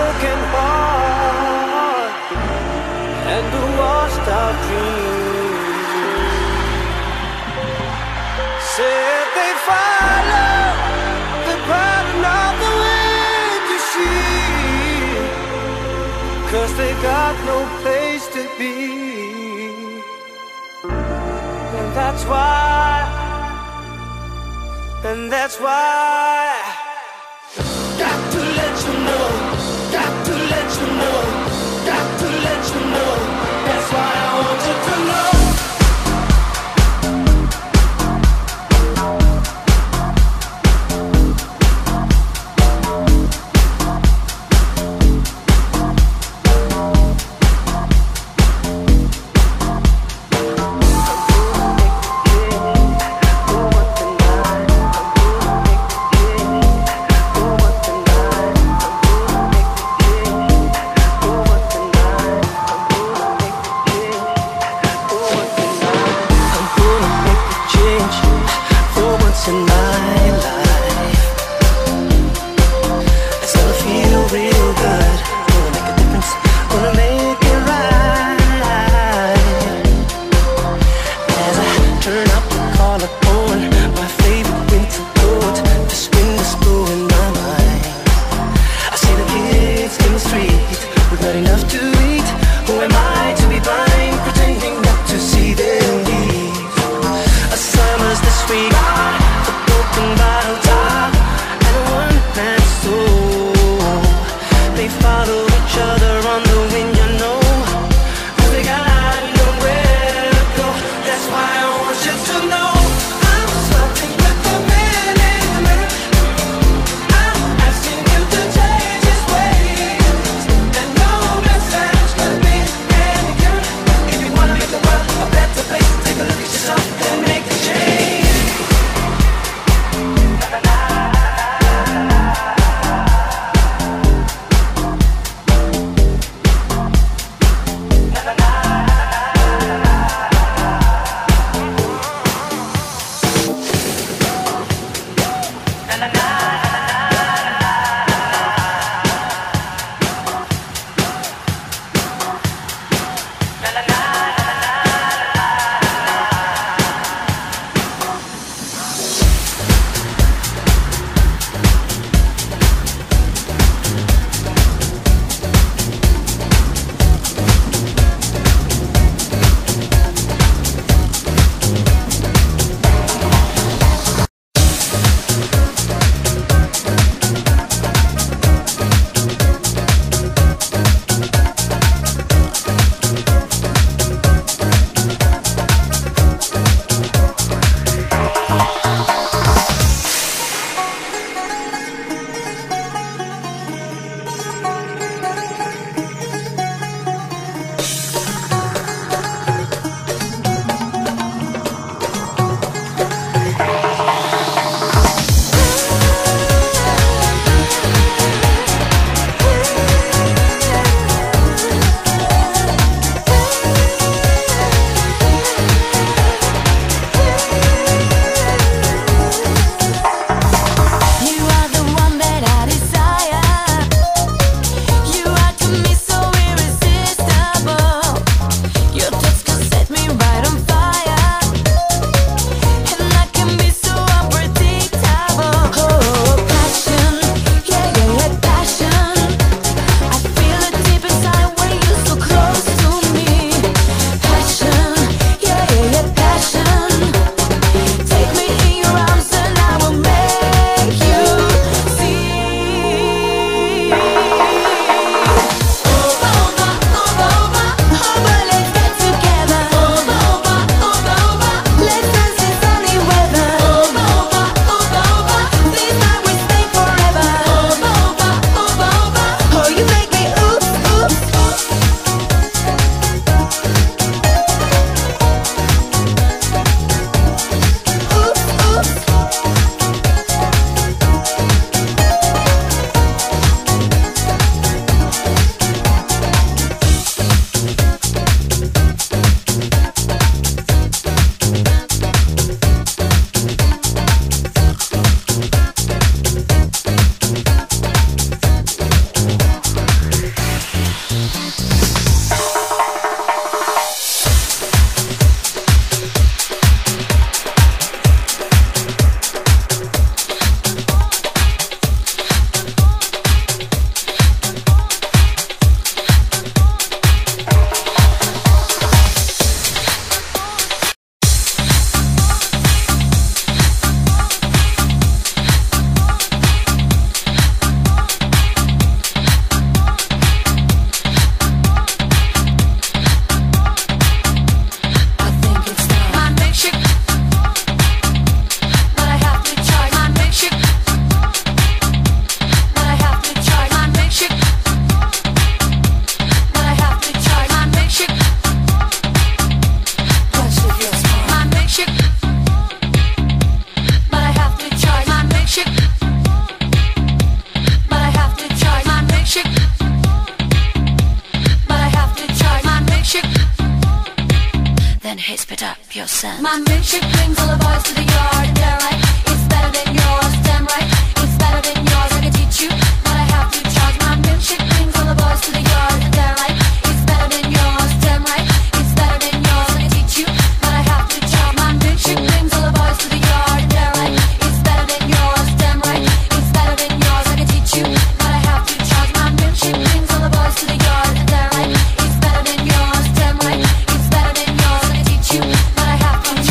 broken heart and the lost out dreams. Said they follow the pattern of the wind you see, 'cause they got no place to be. And that's why, and that's why, got to let you know, got to let you know, got to let you know. That's why I want you to know. he's put up your scent. My milkshake brings all the boys to the yard, they're right. It's better than yours, damn right. It's better than yours, I can teach you, but I have to charge. My milkshake brings all the boys to the yard, they're right. It's better than yours, damn right. It's better than yours, I can teach you, but I have to charge. My milkshake brings all the boys to the yard, they're right. It's better than yours, damn right. It's better than yours, I can teach you, but I have to charge. My milkshake brings all the boys to the yard, they're right. It's better than yours, damn right. It's better than yours, I can teach you, but I have to charge.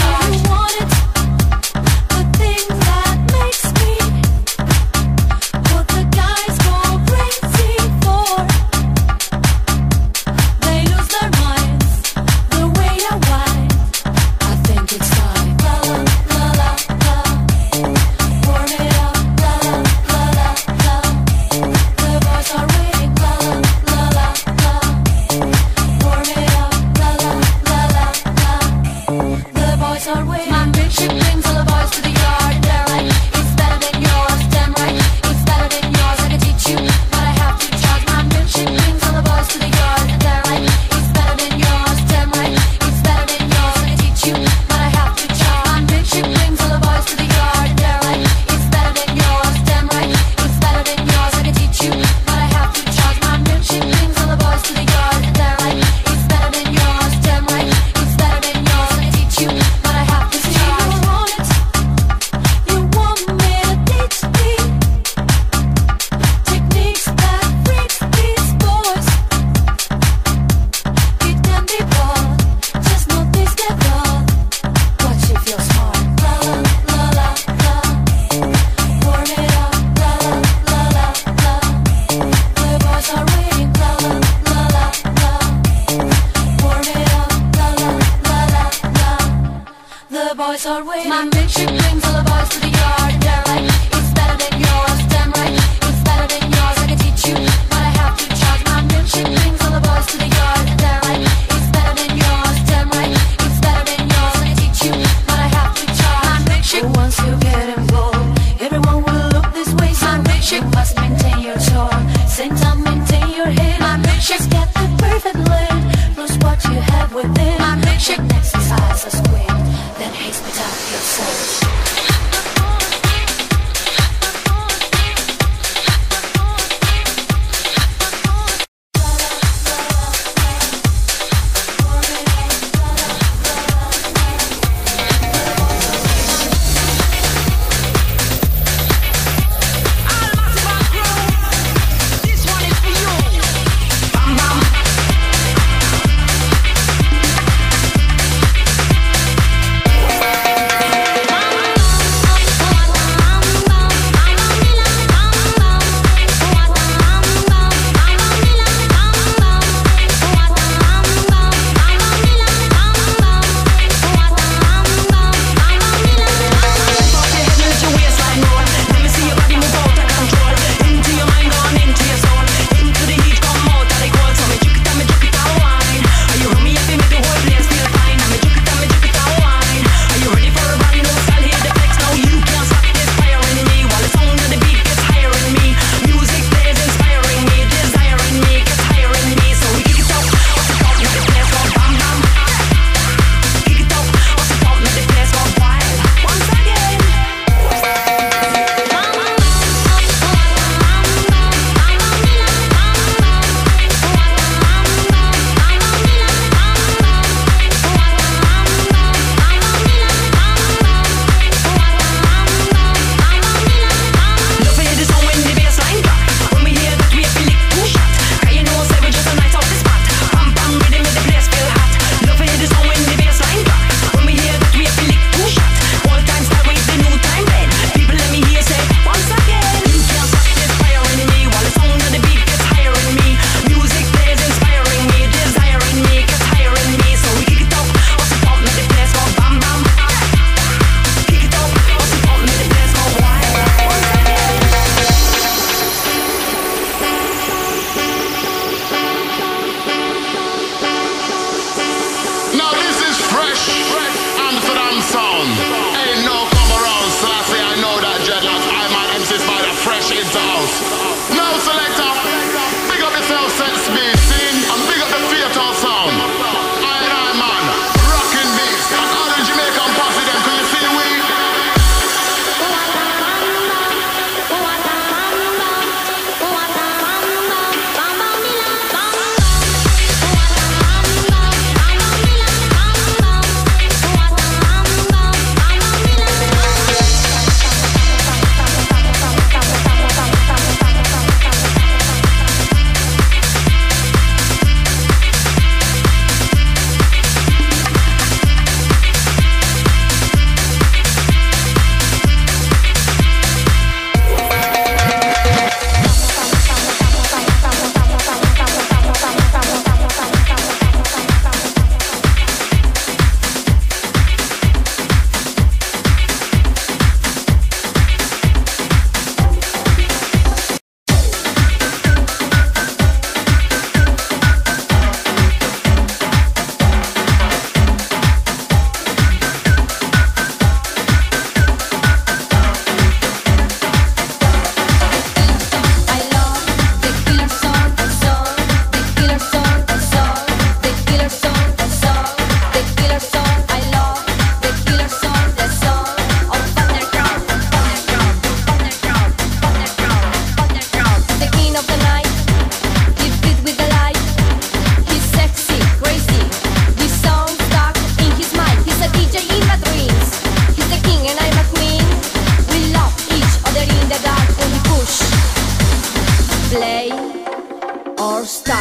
or stop.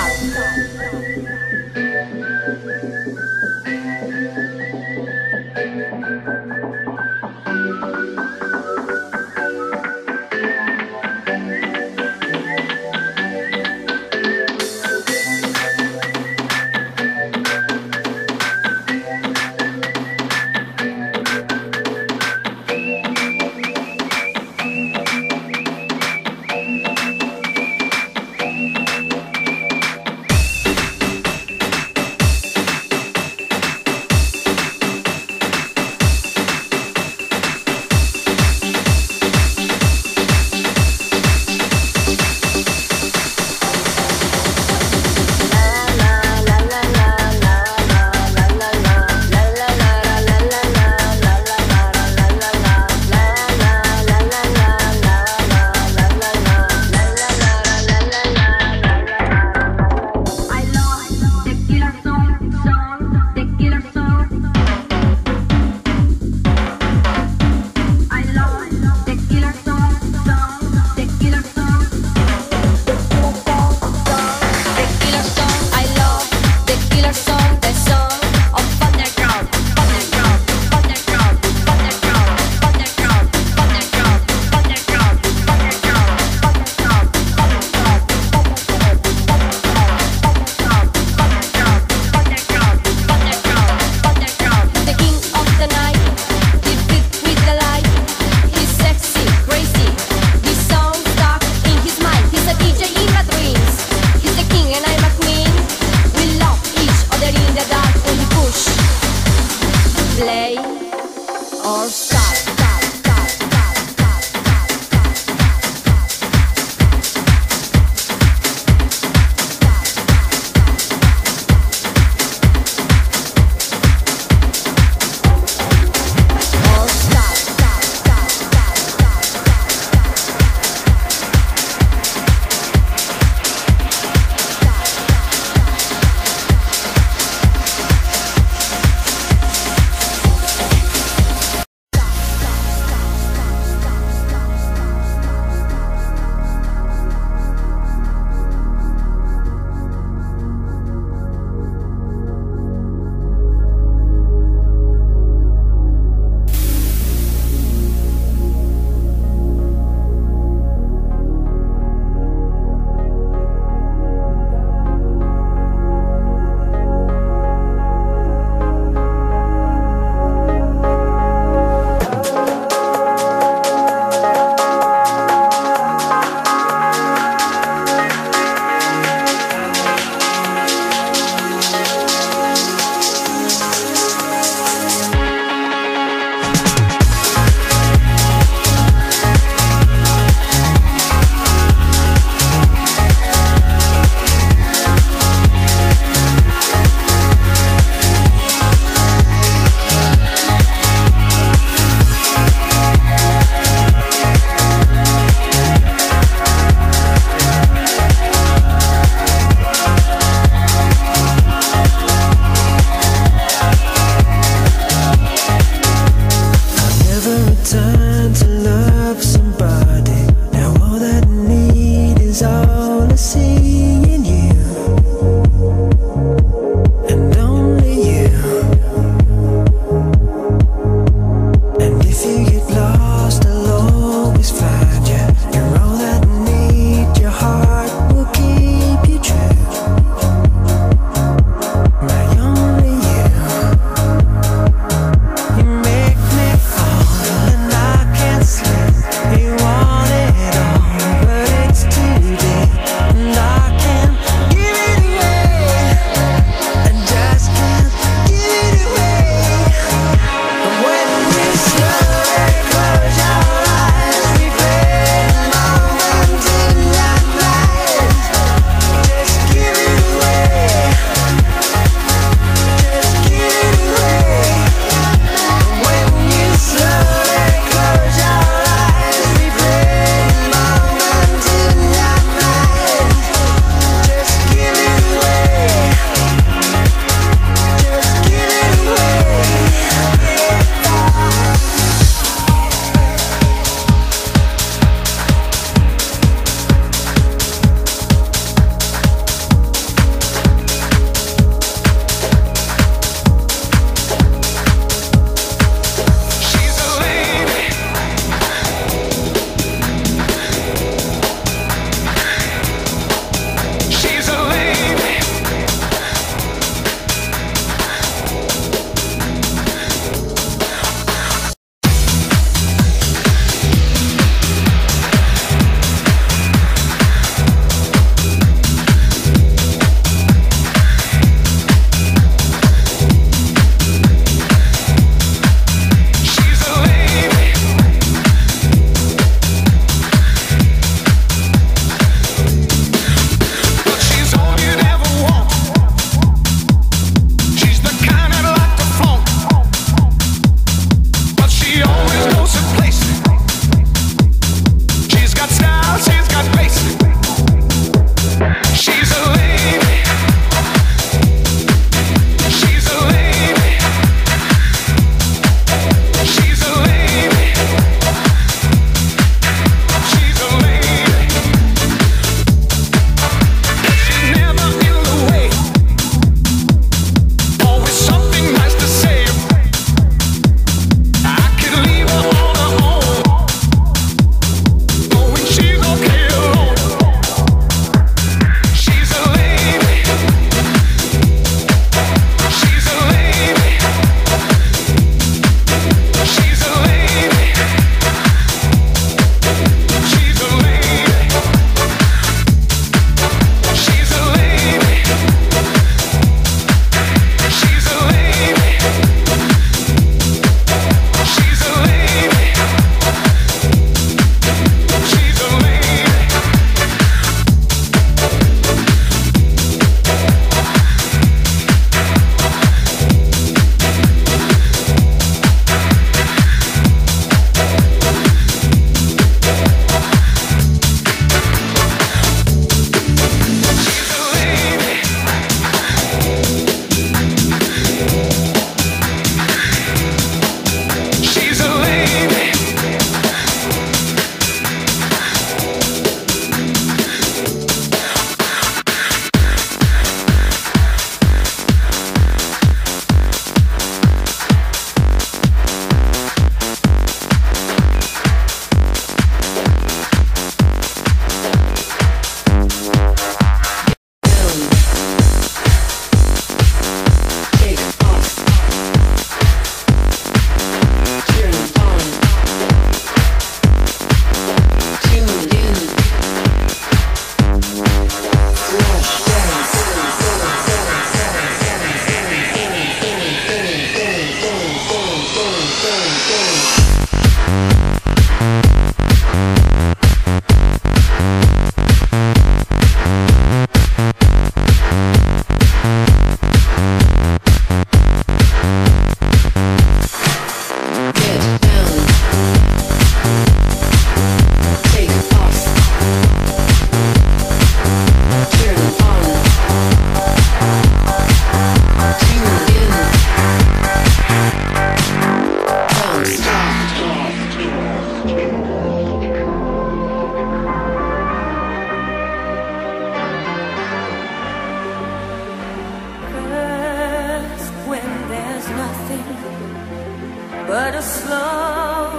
but a slow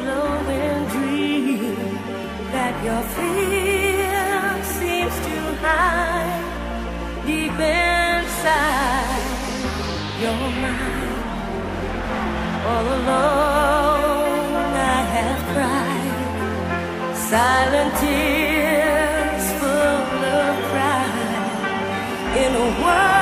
glowing dream that your fear seems to hide deep inside your mind. All alone I have cried silent tears full of pride in a world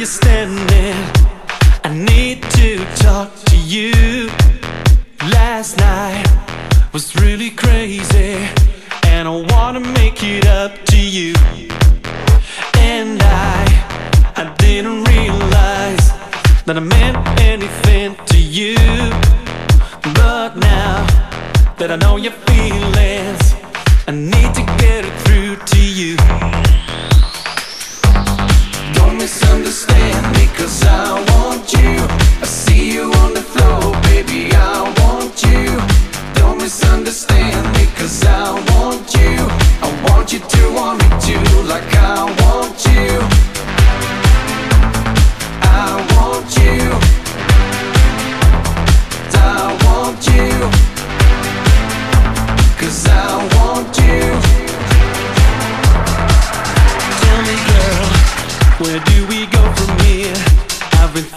you're standing, I need to talk to you. Last night was really crazy, and I wanna make it up to you. And I didn't realize that I meant anything to you. But now that I know your feelings, I need to get it through to you. Don't misunderstand me, 'cause I want you. I see you on the floor, baby, I want you. Don't misunderstand me, 'cause I want you. I want you to want me too, like I want you. I want you. I want you. 'Cause I want you. Tell me, girl, where do we go from here? I've been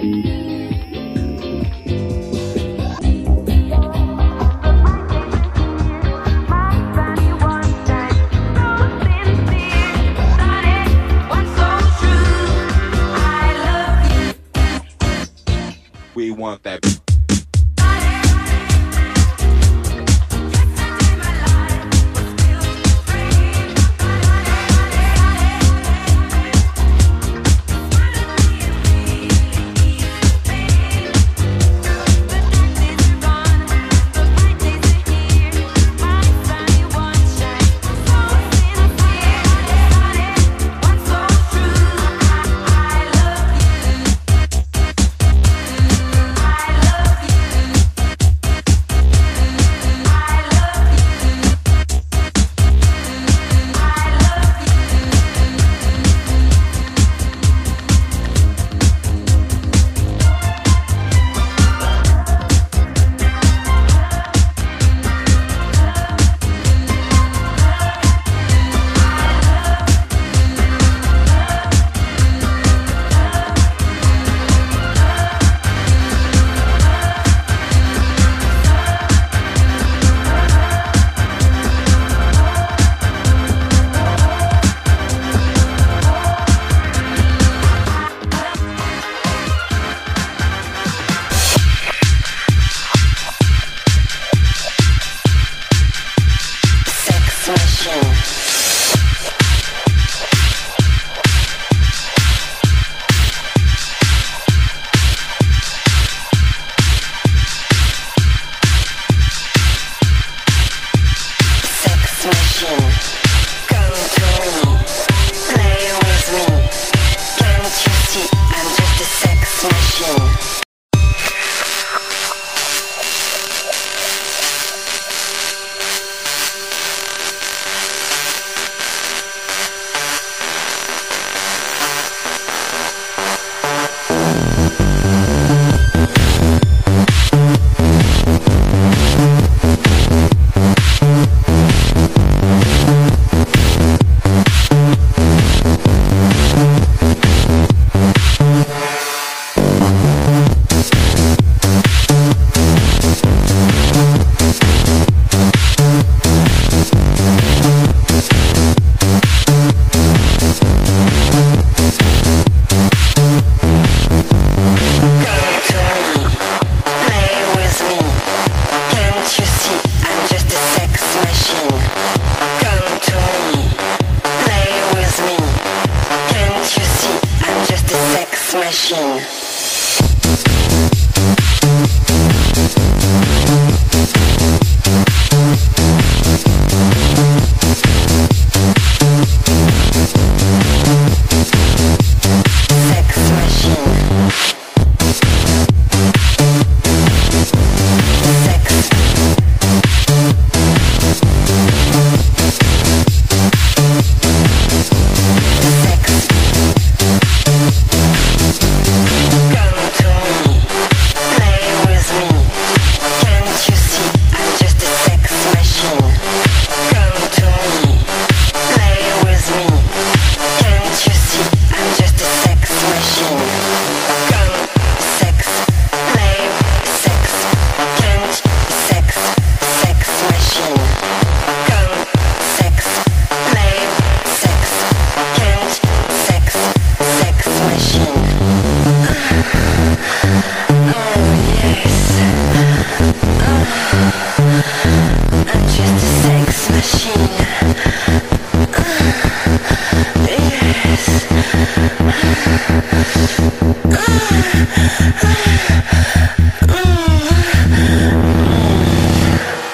We want that.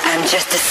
I'm just a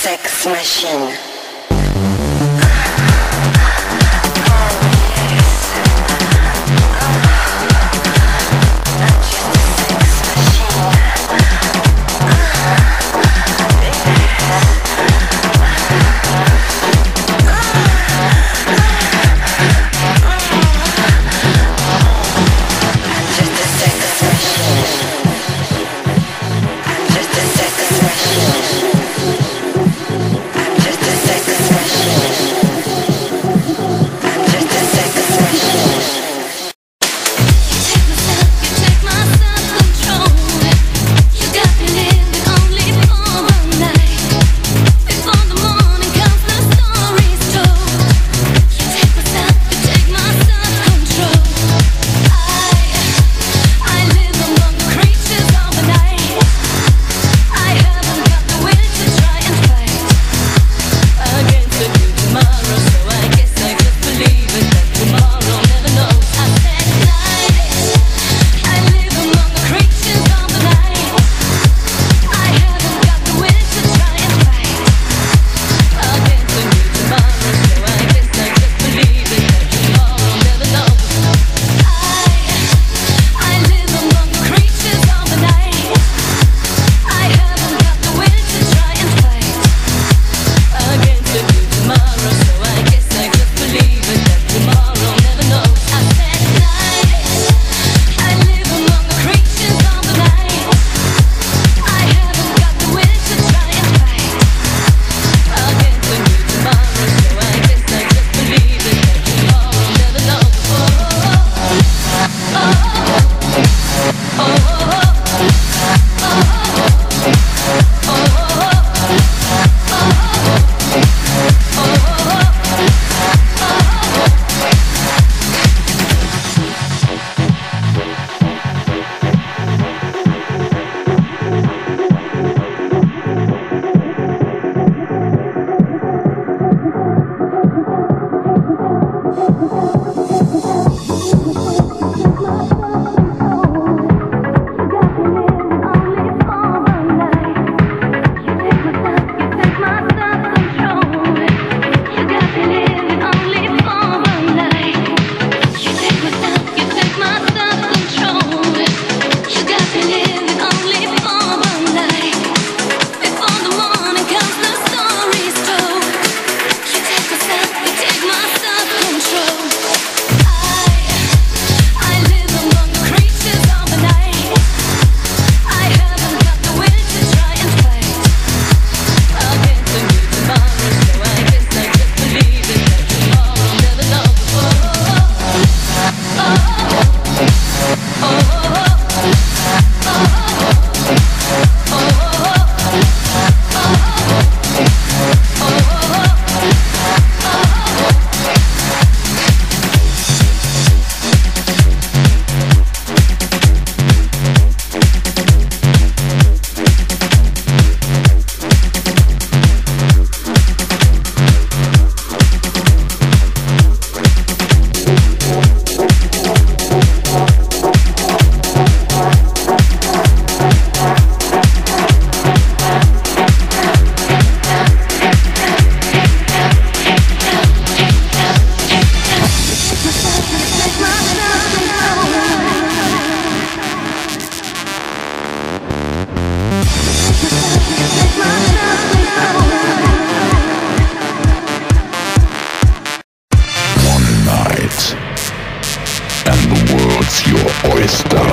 What's your oyster?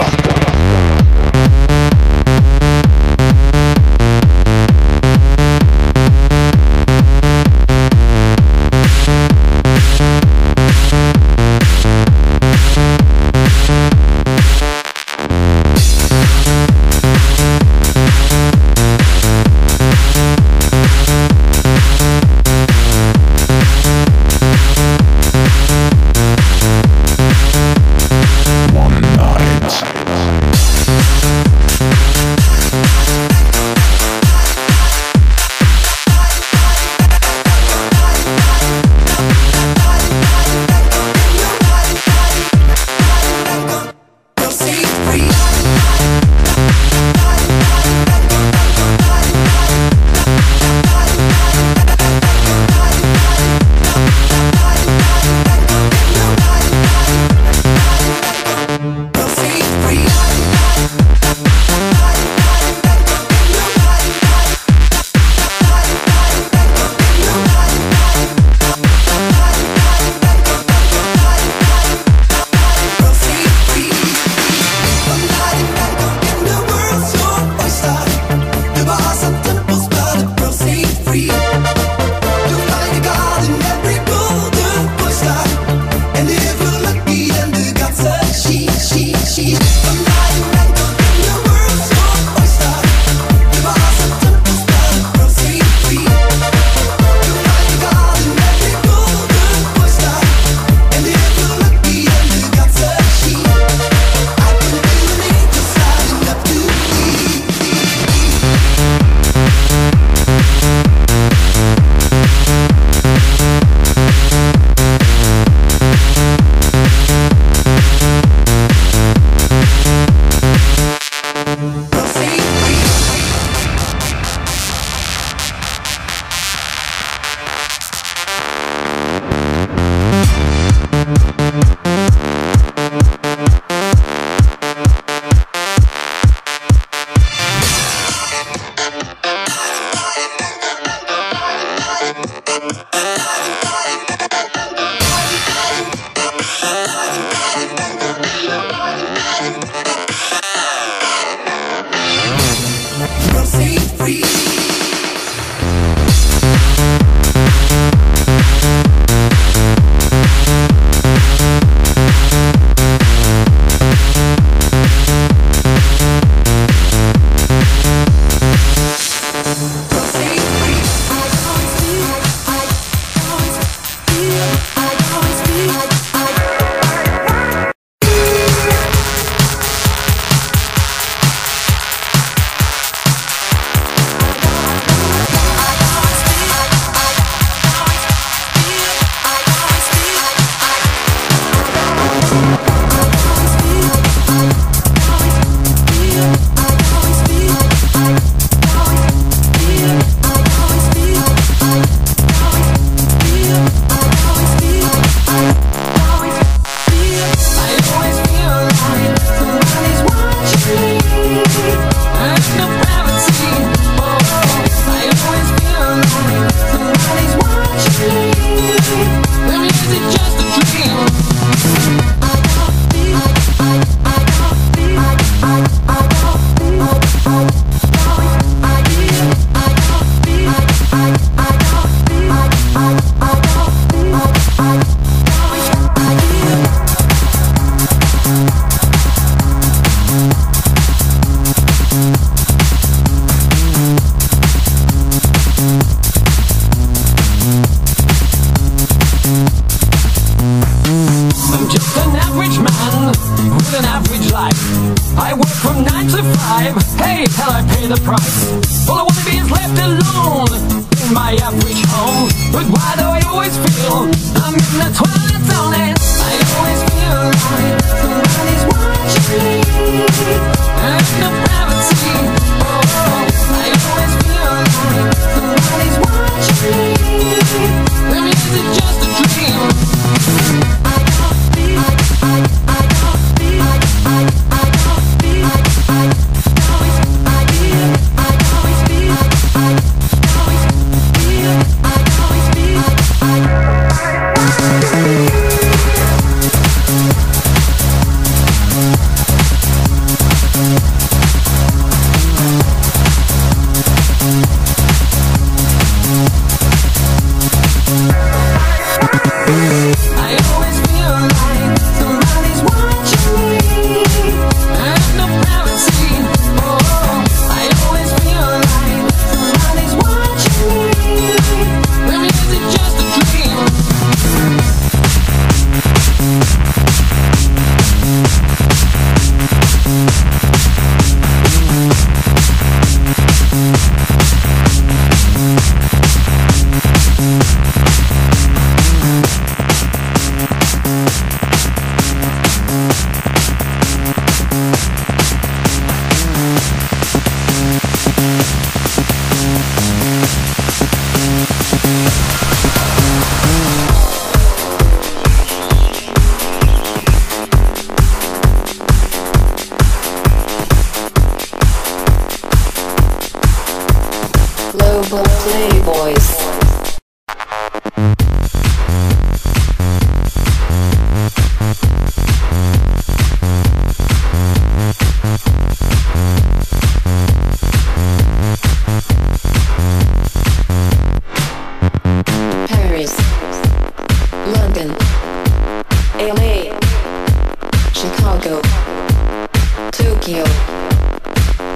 Tokyo,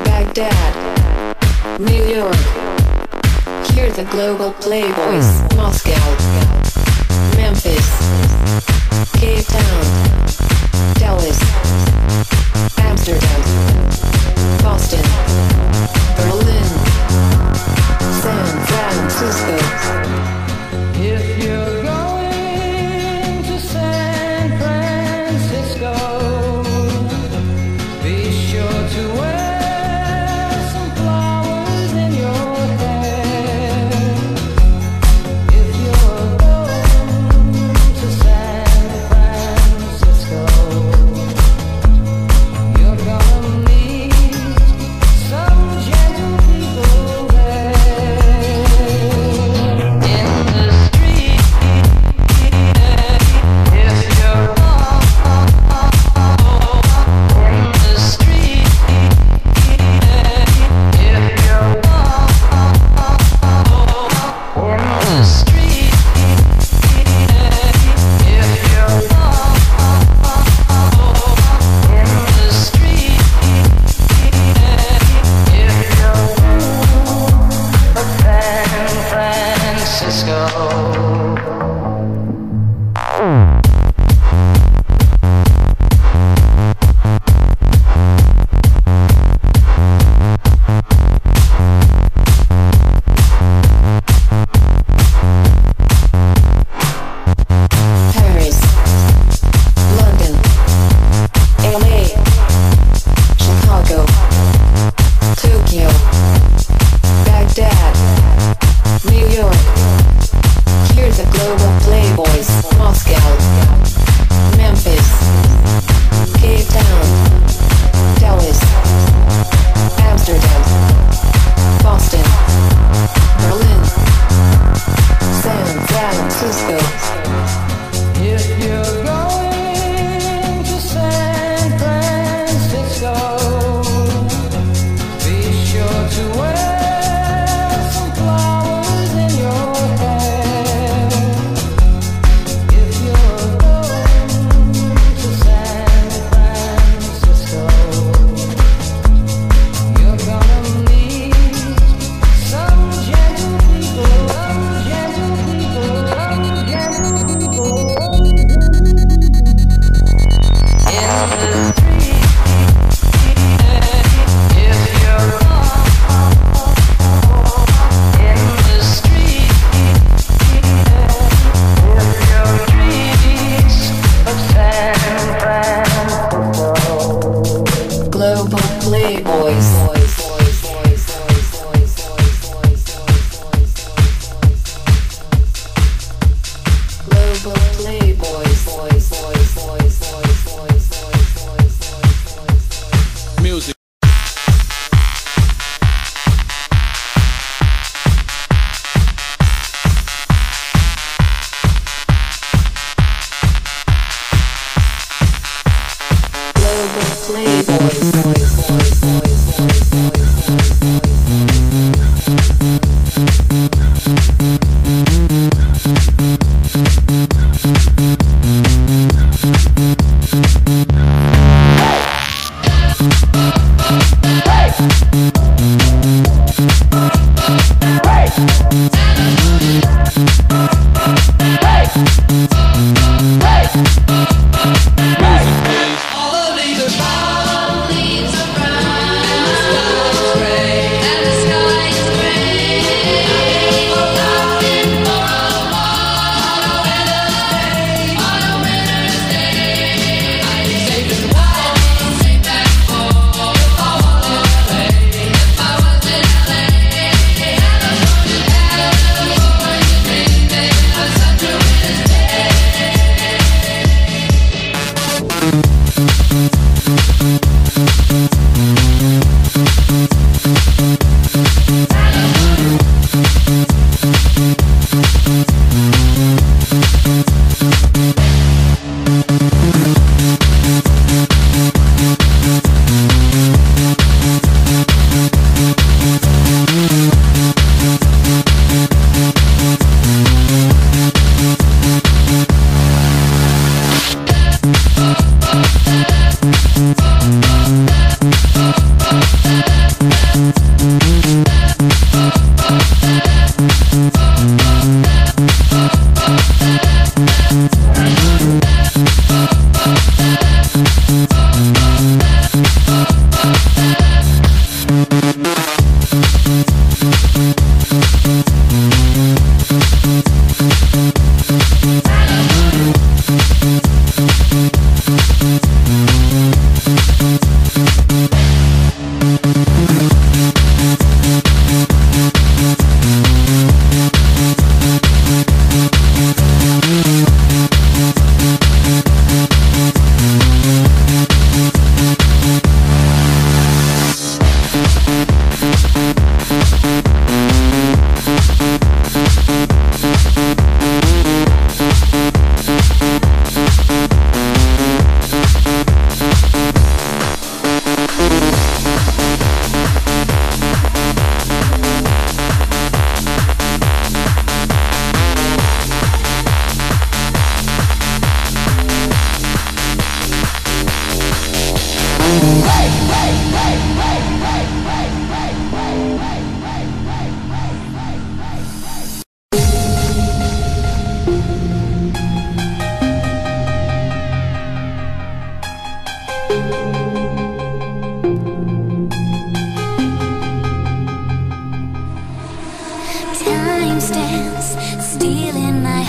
Baghdad, New York. Hear the global playboys. Moscow, Memphis, Cape Town, Dallas, Amsterdam, Boston, Berlin, San Francisco. If you're going to San Francisco, Playboys.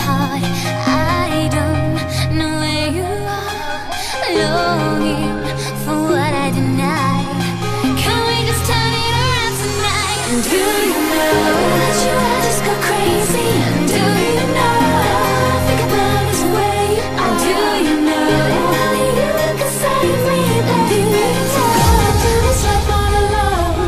heart. I don't know where you are, longing for what I deny. Can we just turn it around tonight? And do you know that you are just go crazy? And do you know all I think about is where you are? And do you know that only you can save me, baby? So going through this life all alone.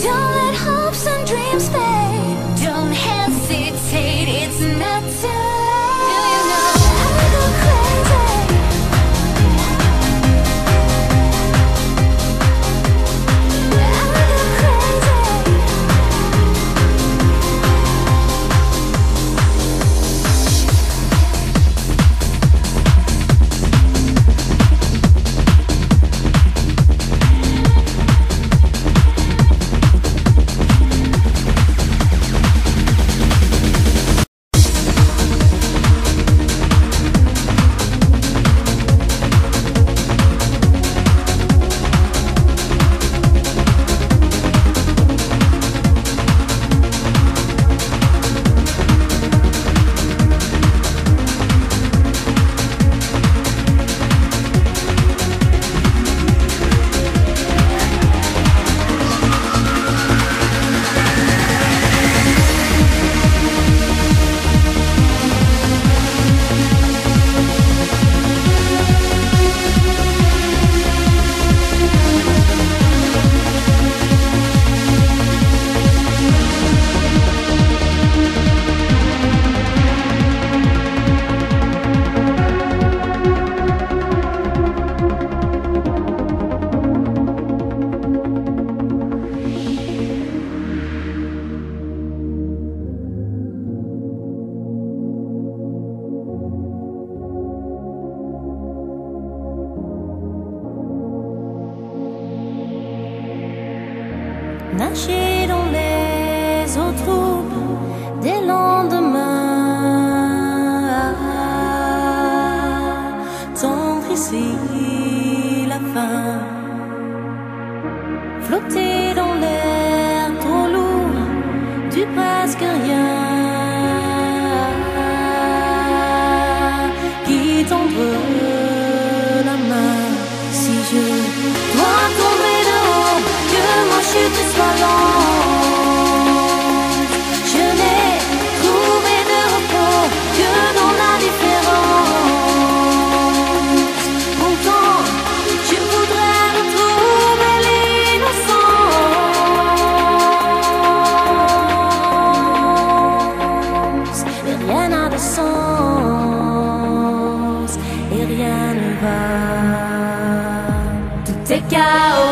Don't let hopes and dreams fade. Don't hesitate, it's not too late. Do you know I go crazy? I go nager dans les eaux troubles des lendemains, tendre ici la fin, flotter dans l'air trop lourd du presque rien qui t'entre la main. Si je dois tomber de haut, que ma chute soit longue, je n'ai trouvé de repos que dans la différence. Pourtant, je voudrais retrouver l'innocence. Mais rien n'a de sens et rien ne va. Tout est chaos.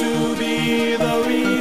to be the reason.